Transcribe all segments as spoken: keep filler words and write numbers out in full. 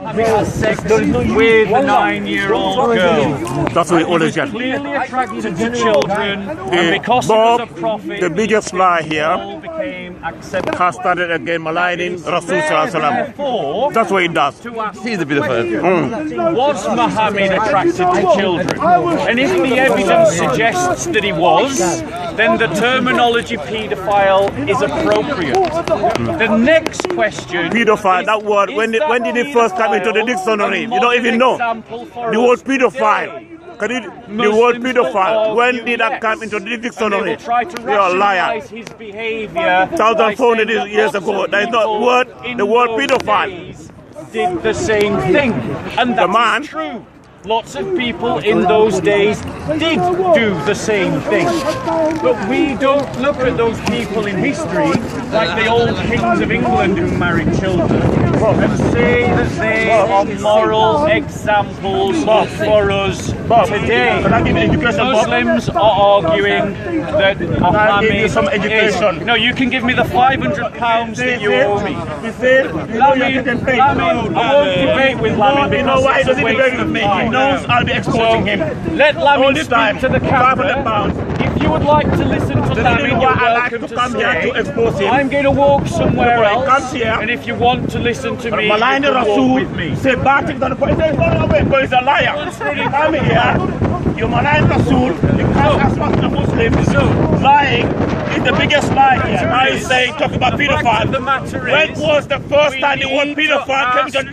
I mean, a sexy with a nine-year-old girl. That's what we always get. Clearly attracted to children, and because Bob, he was a prophet, the biggest lie here, has started again maligning Rasul Sallallahu Alaihi Wasallam. That's what he does. He's a bit of a... Mm. Was Muhammad attracted to children? And if the evidence suggests that he was, then the terminology paedophile is appropriate. Mm. The next question... Paedophile, that word, when did, when did it first come into the dictionary? You don't even know. The word paedophile. Can you, the word paedophile, when did that come into the dictionary? You're a liar. one thousand four hundred years ago, there is no word, the word paedophile. Did the same thing. And that's true. Lots of people in those days did do the same thing. But we don't look at those people in history like the old kings of England who married children and say that they are moral examples for us today. Muslims are arguing that Muhammad is... No, you can give me the five hundred pounds that you owe me. Lamin, Lamin, I won't debate with Lamin because it's a waste of me. He knows I'll be exporting him. Let Lamin speak to the camera. If you would like to listen to Lamin, you're welcome to say, I'm going to walk somewhere else, and if you want to listen to me, you can walk with me. Say, Bartik, don't go, he's a liar. Come here, you malign Rasul, you can't ask what the Muslims do. Lying is the biggest lie here. Now he's saying, talking about paedophile. When was the first time the word paedophile came to the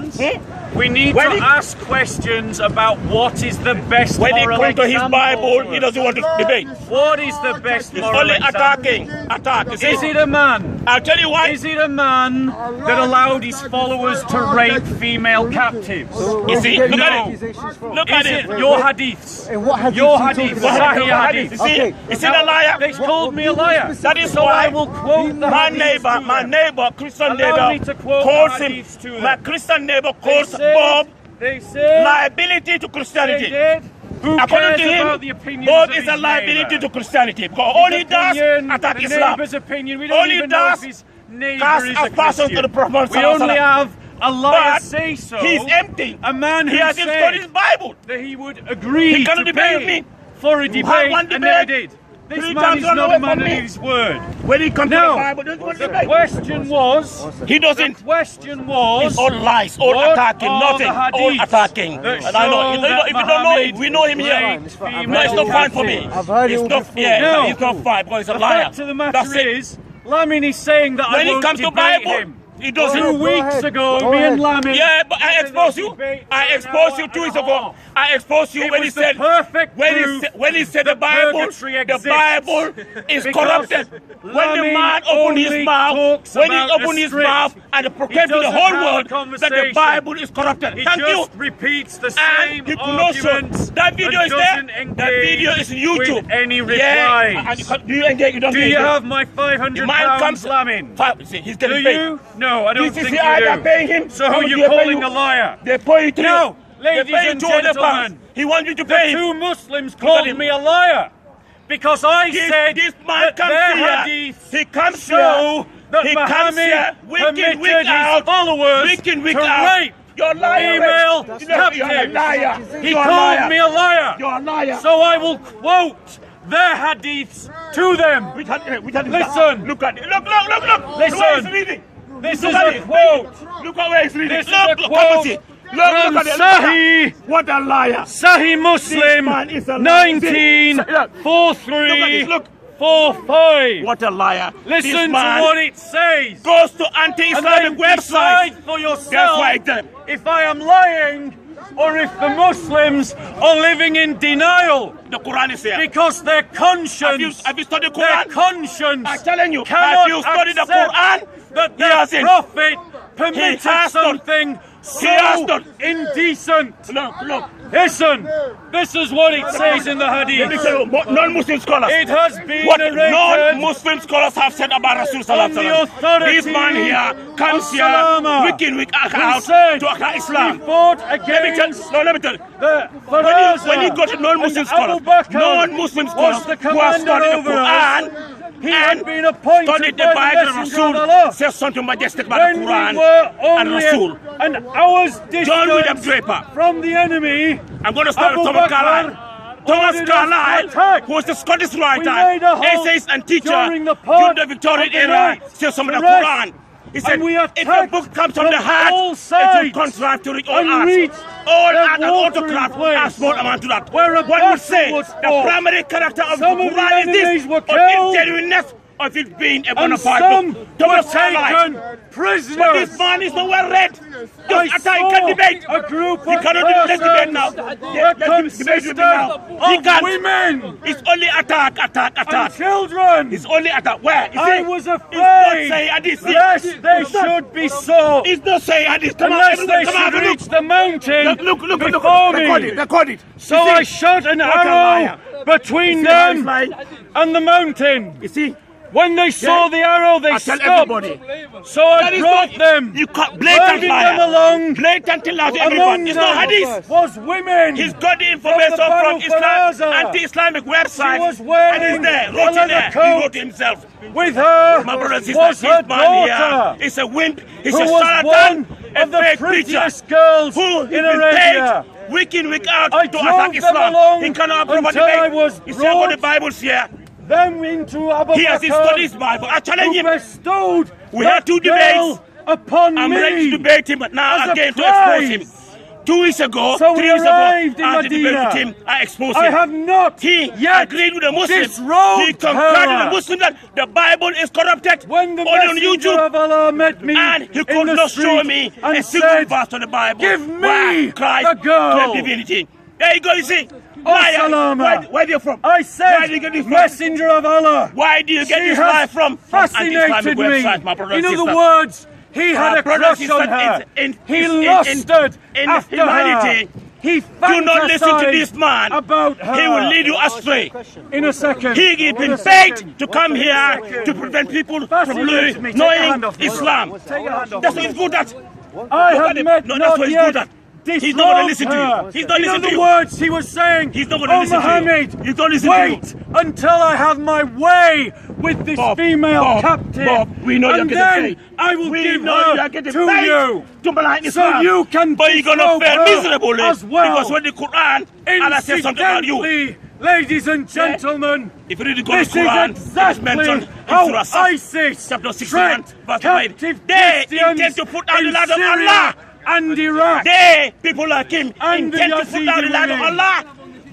dictionary? We need when to he, ask questions about what is the best when moral example. When he comes to his Bible, he doesn't want to debate. What is the best it's moral only attacking, example? Attack. Is, is it a man? I'll tell you why. Is it a man that allowed his followers to rape female captives? Is it? Look no. at it. Look is at it. it. Your hadiths. Your hadiths. Sahih hadith. Is it? Is it a liar? They called me a liar. That is so why I will quote my neighbor, my neighbor, Christian neighbor, calls him. My Christian neighbor calls Bob, they said liability to Christianity. Who According to him, Bob is a liability neighbor. to Christianity because all he does is attack Islam. Opinion, we don't all he does is cast a person to the Prophet. We only have a liar say so. He's empty. A man who he hasn't got his Bible. That he would agree. He cannot debate me for a debate, one debate and never did. This Three man is not a man of his word. When he comes no. to the Bible, doesn't want to debate. The question was, he doesn't. The question was, it's all lies, all attacking, nothing, all attacking. And I know, you know if you don't know him, we know him here. No, it's not fine for me. It's not, yeah, no. it's not fine because he's a liar. The fact of the matter That's is, Lamin is saying that when I won't debate Bible, him. It doesn't. Two weeks ago, me and Lamin. Yeah, but I exposed you. I exposed you two weeks ago. I exposed you when he said, when he said, when he said the Bible, the Bible is corrupted. When the man opened his mouth, when he opened his mouth and proclaimed to the whole world that the Bible is corrupted. Thank you. He just repeats the same arguments. That video is there. That video is on YouTube. Any replies? Do you engage? You don't engage. Do you have my five hundred pounds, Lamin? He's getting paid. No. No, I don't this think is the you do. Paying him, so who are you calling a liar? They pay you three. No, ladies and gentlemen, he wants you to pay him. Two Muslims called me a liar because I this, said this man that their hadith he comes show here. that he Muhammad permitted week his followers week in, week to out. rape. You're a liar. Email captives. He called me a liar. You're a liar. So I will quote their hadiths to them. Which hadith? Which hadith? Listen. Look at it. Look, look, look, look. Listen. This look is a quote. Look how he's reading. This look, is a quote. Look, look, look Sahih. What a liar. Sahih Muslim. nineteen forty-three forty-five. What a liar. Listen to what it says. Goes to anti-Islamic websites. For yourself. That's why I if I am lying. Or if the Muslims are living in denial, the Quran is here because their conscience. Have you, have you studied the Quran? Their conscience. I'm telling you, have you studied the Quran? That the Prophet permitted something so indecent. No, no. Listen, this is what it says in the Hadith. Non-Muslim scholars. It has been what non-Muslim scholars have said about Rasul Sallallahu Alaihi Wasallam. This man here comes here, week in, week out, to Islam. He fought against. No, let me tell you. When he got non-Muslim scholars, non-Muslim scholars who have studied the Quran. He had been appointed by the messenger of Allah. When we were only an hour's distance from the enemy, I'm going to start with Thomas Carlyle. Thomas Carlyle, who was the Scottish writer, essayist and teacher during the Victorian era, says from the Quran. He said, if a book comes from the heart, it will contrive to reach all arts. All art and autocraft are small amount to that. One would say the primary character of the Quran is this, of its genuineness, of it being a Bonaparte book. Thomas Carlyle. But this man is not well read. This attack can debate. He cannot debate now. Let's debate with him now. He can't. It's only attack, attack, attack. Children. It's only attack. Where? Is I it? was afraid. It's not saying they should be sold. It's not saying this. Unless they should reach the mountain. Look, look, look. Record it. Record it. So I shot an arrow between them and the mountain. You see? When they saw yes. the arrow, they I stopped. Everybody. So I brought not, them. You can't blatant liar. Them along. Blatant liar to everyone. It's not hadith. Was women. He's got the information from Islam, anti-Islamic website. She was and he's there. Wrote it there. He wrote it himself. With her. My brother, sister, was her daughter. He's a wimp. He's a charlatan. Of the prettiest girls who in Arabia. Paid week in, week out I to attack Islam. He cannot approve debate. He's saying what the Bible's here. Them into Abu he has his studies Bible. I challenge him. Bestowed we had two debates. Upon I'm me ready to debate him, but now again to expose him. Two weeks ago, so three weeks ago, I had a debate with him. I exposed him. I have not. He yet agreed with the Muslims. He concurred with the Muslims that the Bible is corrupted. When the only on YouTube of Allah met me, and he could not show me a single verse of the Bible. Give me Christ the girl. Divinity. There you go. You see. Oh, where, where are you from? I said, where do you get this messenger from? Of Allah. Why do you get she this lie from? Fascinated me. Website, my in other sister. words, he had a crush on her. In, in, he in, lost it after humanity. Her. He do not listen to this man. About her. He will lead you astray. In a second. He has been paid to come here to prevent people from knowing Islam. That's not good at. I have met not yet. He's not going to listen her. to you. He's not listening to you. In other words, he was saying, he's not going to oh, listen Muhammad, to you. He's not listening wait to you. until I have my way with this Bob, female Bob, captain. Bob, we know and then I will we give her to you. To so you can But you're going to fail miserably as well. Because when the Quran, Allah says something about you. Ladies and gentlemen, yeah. if you read the Quran, exactly it's mentioned in Surah ISIS, chapter sixty-one, verse five. They intend to put out the light of Allah. And Iraq. They, people like him, and intend to put down the light of Allah.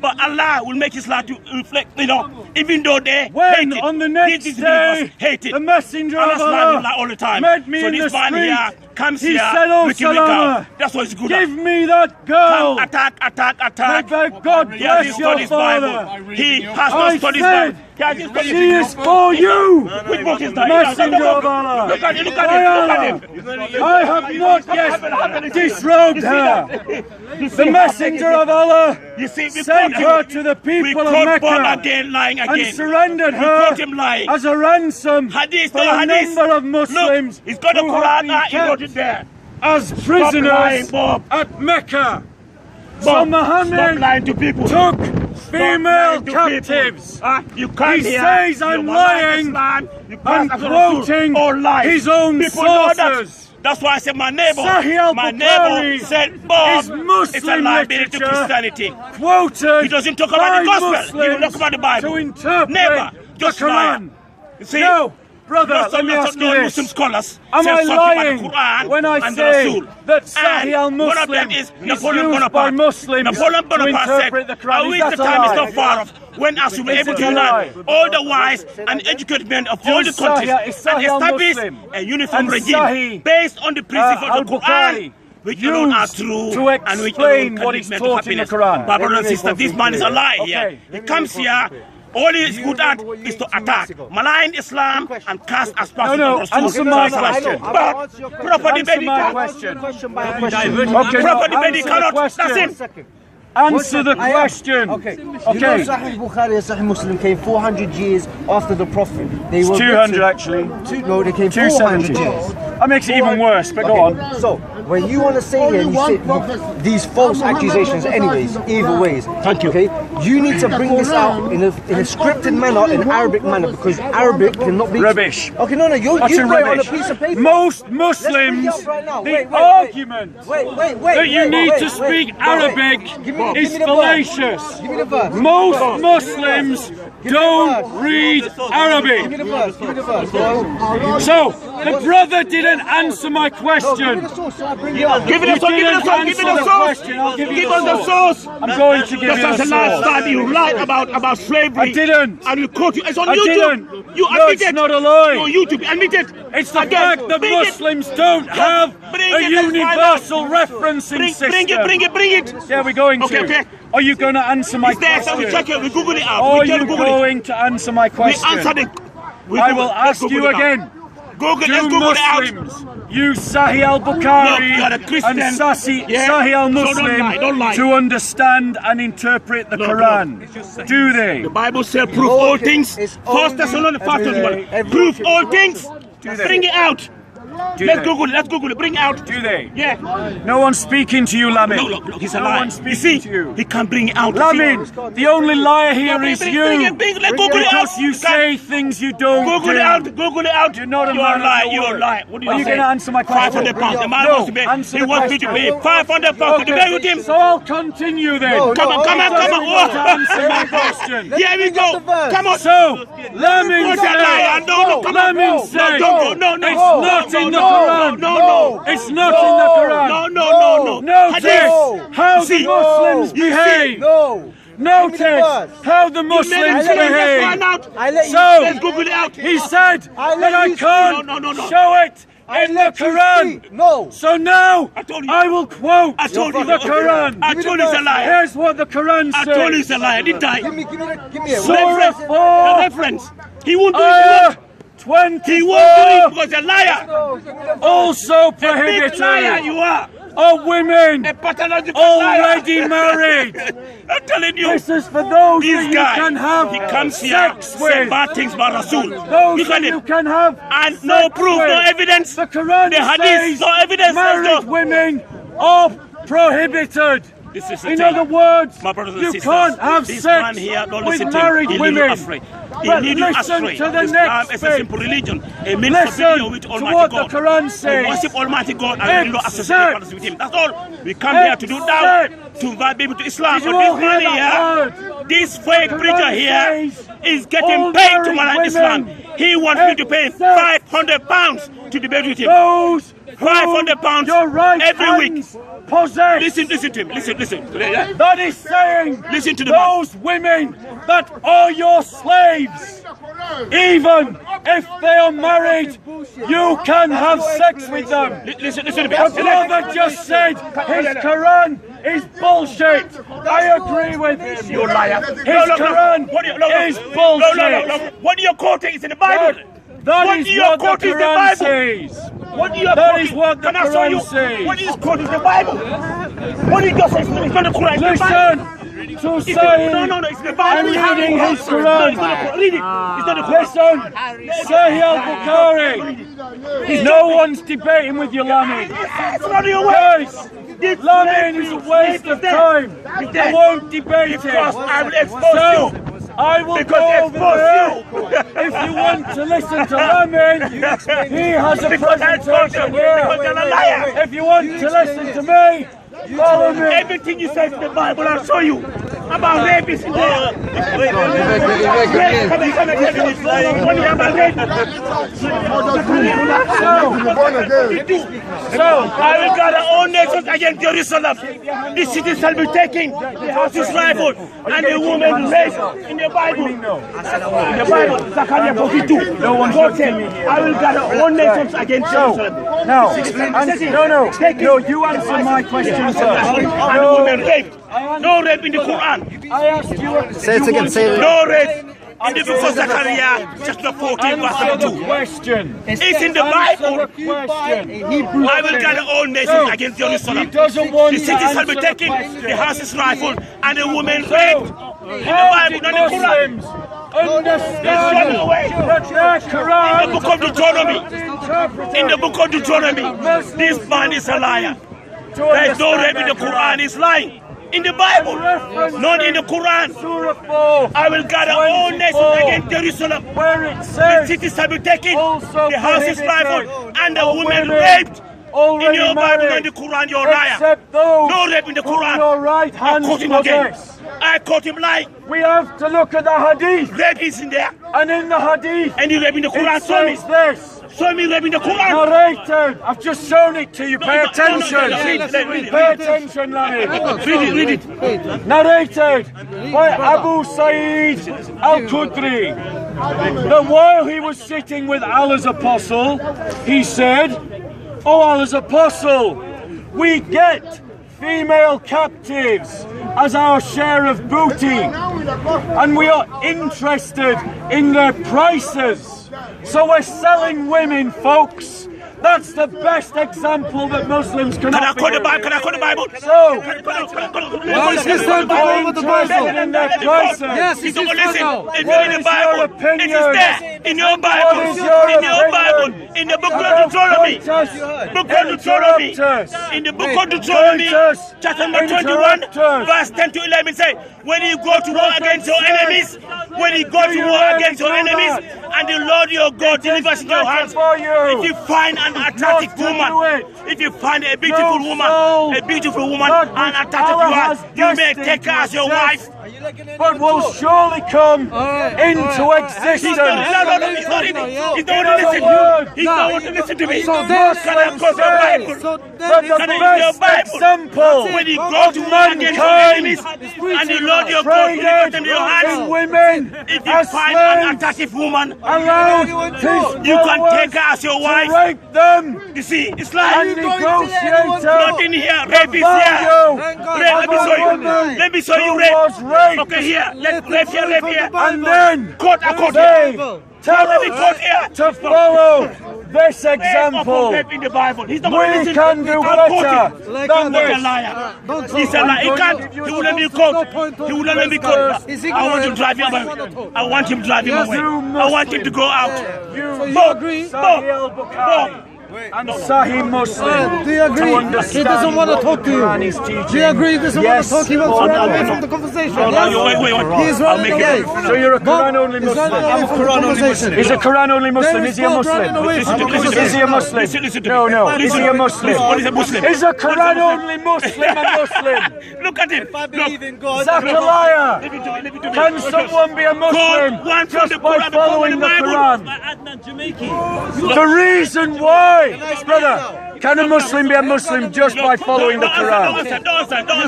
But Allah will make his light to reflect, you know, even though they when, hate it. on the next this day, hate it. the messenger Allah's of Allah lie all the time. met me so in this the man street. Here comes he here, said, oh, week Salama, week That's what it's good Give at. me that girl. Come, attack, attack, attack. But God he bless your father. He has not studied his Bible. He has not She is for you, no, no, Which book is that? messenger of Allah. Look at him, look at him, look at him. I have not yet disrobed her. The messenger of Allah sent her to the people of Mecca again, lying again. and surrendered her him lying. as a ransom hadith, for a hadith. number of Muslims Look, got a who Quran, have been kept there. as prisoners lying, at Mecca. Bob, so Muhammad to took female to captives. Huh? You he hear. says I'm lying and quoting his own people sources. That's why I said my neighbor, Sahih my neighbor said, Bob, it's a liability to Christianity. Quoted he doesn't talk about the gospel, Muslims he doesn't talk about the Bible. To interpret Never, just the Quran. You see, no, brother, let me ask you Muslim scholars Am I lying the Quran when I say that Sahih al Muslim one of is, is Napoleon used by Muslims Napoleon Bonaparte said, I wish the time is not far off. when us will be able to learn all the wise and educated men of all the countries and establish a uniform regime based on the principles of the Quran, which alone are true and which alone can lead men to happiness. But brother and sister, this man is a liar here. He comes here, all he is good at is to attack, malign Islam and cast aspersions on Rasul Sallallahu Alaihi Wasallam. But proper debate he cannot. That's him. Answer the question. Okay. Okay. You know Sahih Bukhari and Sahih Muslim came four hundred years after the Prophet. They were two hundred actually. Two, no, they came two hundred years. That makes it even worse, but okay. go on. So, when you want to say here, you say these false accusations anyways, evil ways. Thank you. Okay? You need to bring this out in a, in a scripted manner, in Arabic manner, because Arabic cannot be... Rubbish. Okay, no, no, you, you put it on a piece of paper. Most Muslims, right now. the wait, wait, argument wait, wait, wait, that you wait, need wait, to speak wait, Arabic wait, wait. Me, is fallacious. Most oh. Muslims don't read Arabic. Give me the verse. Give me the verse. So, the brother didn't answer my question. No, give me the source, I'll bring it up. Give me the source, give me the source, give me the source. Give me the source. I'm going to give you the source. This is the last time you lied about, about slavery. I didn't. And you quote you. It's on I YouTube. Didn't. You admit no, it's it. not a lie. It's on YouTube. Admit it. It's the Again. fact that bring Muslims it. don't have a it. universal referencing bring, system. Bring it, bring it, bring it. Yeah, we're going okay, to. Okay, okay. Are you going to answer my question? It's there, so we check it. We Google it out. Are you going to answer my question? We answered it. I will ask you again. Google, let's Google Muslims it out. Use Sahih al Bukhari no, and Sahih, yeah. Sahih al Muslim so don't lie, don't lie. to understand and interpret the no, Quran. No. Do they? The Bible says prove all, all things. First Thessalonians five twenty-one. Prove all things. Bring it out. Do let's they? Google it, let's Google it, bring it out. Do they? Yeah. No one's speaking to you, Lamin. No, look, look, he's a no liar. One speaking you see, to you. He can't bring it out. Lamin, the only liar here no, is bring, you. Bring it, bring it, let's Google it out. you say things you don't Google do. it out, Google it out. You're not a liar. liar, you're a liar. What do you Are you going to answer my question? five hundred pounds, the man no, wants to pay. He wants me to pay five hundred pounds. Could you pay with him? So I'll continue then. No, come no, on, come on, come on. Answer my question. Here we go. Come on. So, Lamin said, no, Lamin said, no, no, no, it's not in the Quran. No, no, no. It's not no, in the Quran. No, no, no, no. Notice how the Muslims behave. No. Notice how the Muslims behave. So, he said that I can't show it in the Quran. No. So now, I will quote the Quran. I told you it's a lie. Here's what the Quran says. I told you it's a lie. Did I? Give me, give me, give me. Surah four. Reference. He won't do it. twenty-four He won't do it because a liar. Also prohibited. A big liar you are. Are women a already liar. married? I'm telling you. This is for those this that you guy, can have he can't sex with. Say bad things about Rasul. Those because that you can have and sex no proof, with. no evidence. The Quran the Hadith, says no evidence. Married women are prohibited. This is in other words, My brothers and you sisters, can't have this sex here, with married him. women. He well, lead you astray. To the Islam is a simple religion. A means to deal with Almighty God. The Quran says. We worship Almighty God and we don't associate with Him. That's all. We come here to do now to invite people to Islam. So this man here, word? this fake preacher here, is getting paid to invite Islam. He wants me to pay five hundred pounds to debate with him. Five hundred pounds right every week. Possess. Listen, listen to him. Listen, listen. That is saying. Listen to the those man. women that are your slaves. Even if they are married, you can have sex with them. L listen, listen to me. The brother just said his Quran is bullshit. I agree with him. You liar. His Quran is bullshit. What you're quoting is in the Bible. That, that is what the Quran says. What do you have That is what the Quran says. What is quoted in the Bible? What he does is not the Quran. Listen to Sahih. No, no, no, it's the Bible. I'm reading his Quran. No, it's not the Quran. It's not the Quran. Listen, Sahih al-Bukhari. No one's debating with your Lamin. It's not your way. Lamin is a waste of time. I won't debate it. I will expose you. I will because go over there. If you want to listen to Lamin, he has a presentation here. If you want you to listen it. to me, you follow me. Everything you say in the Bible, I'll show you. About rape is in there. So, I will gather all nations against Jerusalem. The city shall be taken, the house is rifled, and the woman raised in the Bible. In the Bible, Zechariah forty-two. God said, I will gather all nations against Jerusalem. No, no, no, no, you answer my question, sir. And women raped. No rape in the Quran. I asked you. Say it again. Say it. No rape. In the book of Zechariah, chapter fourteen, verse two. Question. It's in the Bible. I will gather all nations against Jerusalem. The cities shall be taken, the house is rifled, and the women raped. In the Bible, not the Quran. Understand the Quran. In the book of Deuteronomy. in the book of Deuteronomy, this man is a liar. There is no rape in the Quran, he's lying. In the Bible, not in the Quran. I will gather all nations against Jerusalem. The cities have been taken, the houses rifled, and the women raped. In your Bible and the Quran, you're a liar. No rape in the Quran. Right I caught him again. I caught him lying. We have to look at the Hadith. Rape is in there. And in the Hadith, and you rape in the Quran, show me this. Show me rape in the Quran. Narrated. I've just shown it to you. No, Pay no, attention. No, no, no, no. Pay read, read, attention, Lani. Read it, read it. Narrated by Abu Sayyid al Qudri. That while he was sitting with Allah's apostle, he said, "Oh, Allah's apostle, we get female captives as our share of booty, and we are interested in their prices. So we're selling women, folks. That's the best example that Muslims can offer." Can I quote the Bible? So, what is Islam doing with the Bible? Yes, it's Islam. Listen, if you're in the Bible, it is there. In your Bible, in your Bible, in the book of Deuteronomy, book of Deuteronomy, in the book of Deuteronomy, chapter number twenty-one, verse ten to eleven, say, when you go to war against your enemies, when you go to war against your enemies, and the Lord your God delivers in your hands, if you find an attractive woman, if you find a beautiful woman, a beautiful woman, an attractive woman, you may take her as your wife, but will surely come into existence. No, no, no, he's not in it. He's not going to listen to me. He's not going to listen to me. Can I quote your Bible? Can I use your Bible? When you go to war against your enemies, and the Lord your God delivers them in your hands, if you find an attractive woman, you can take her as your wife. Rape them. You see, it's like not in here. Rape is here. Let me show you rape. Okay, here. Let rape here, rape here. And then quote a quote here. Tell him to follow this example. Rape in the Bible. He's not going to listen. We can do better than this. He's a liar. He's a liar. He can't. He will let me quote. He will let me quote. I want him driving away. I want him driving away. I want him to go out. Bob, Bob, Bob. And Sahih Muslim. Do you agree? He doesn't want to talk to you. Do you agree? He doesn't want to talk. He wants to run away from the conversation. He is running away. So you're a Quran only Muslim. I'm a Quran only Muslim. He's a Quran only Muslim. Is he a Muslim? Is he a Muslim? No, no. Is he a Muslim? What is a Muslim? Is a Quran only Muslim a Muslim? Look at him. If I believe in God, Zachariah, can someone be a Muslim just by following the Quran? The reason why. Brother, can a Muslim be a Muslim just by following the Quran? Notice,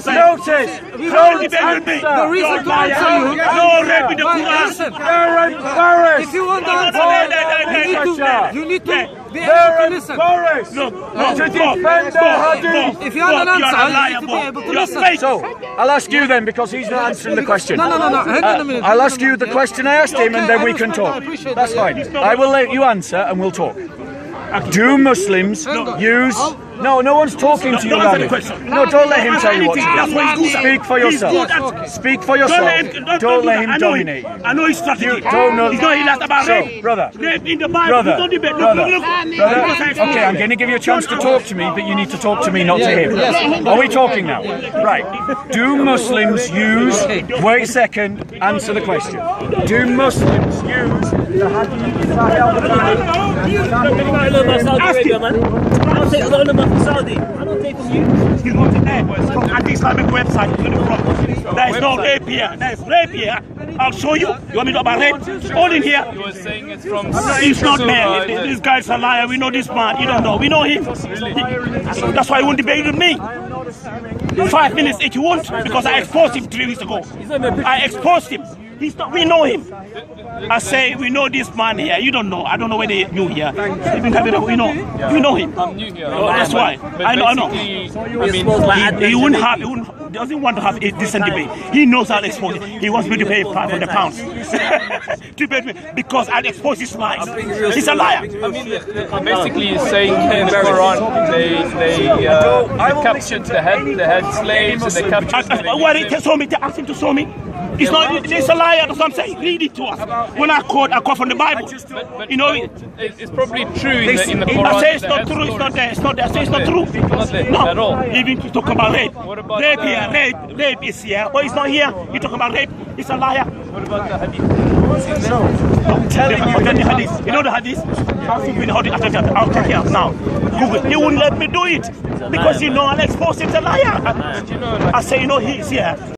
don't answer. The reason to answer you, no rape in the Quran. They're embarrassed. If you want to answer, you need to be able to listen. Look, to defend the Hadith. If you have an answer, you need to be able to listen. So, I'll ask you then, because he's not answering the question. No, no, no, no. Hang on a minute. I'll ask you the question I asked him, and then we can talk. That's fine. I will let you answer, and we'll talk. Do Muslims use... No, no one's talking to you, Lani. No, don't let him tell you what to do. Speak for yourself. Speak for yourself. Don't let him dominate. I know his strategy. Don't know. He's not about rape. Brother. Brother. Brother. Okay, I'm going to give you a chance to talk to me, but you need to talk to me, not to him. Are we talking now? Right. Do Muslims use... Wait a second. Answer the question. Do Muslims use... The Saudi. I don't take from you. He's not in there. At the Islamic website, there is no rape here. There is rape here. I'll show you. You want me to talk about rape? All in here. You were saying it's from... He's not there. This guy's a liar. We know this man. You don't know. We know him. That's why he won't debate with me. Five minutes if you want, because I exposed him three weeks ago. I exposed him. He's not, we know him. I say, we know this man here. You don't know. I don't know whether they knew here. We know. You know him. That's why. I know. I know. He, he wouldn't have. He wouldn't, doesn't want to have a decent debate. He knows I'll expose it. He wants me to pay five hundred pounds to pay me because I'll expose his lies. He's a liar. Basically, he's saying in the Quran they they, uh, they captured the head the head slaves and they captured. Why did he show me? They asked him to show me. It's not. It's a lie. That's what I'm saying. Read it to us. When I quote, I quote from the Bible. But, but, you know, it's, it's probably true in the, in the Quran. I say it's not true. It's not there. It's not there. I say it's not true. No, at all. Even to talk about rape. Rape here. Rape. Rape is here. But it's not here. You talk about rape. It's a liar. What about the hadith? No, I'm telling you, the hadith. You know the hadith? I'll take it out now. He wouldn't let me do it because, you know, I'll expose him to a liar. I say, you know, he's here.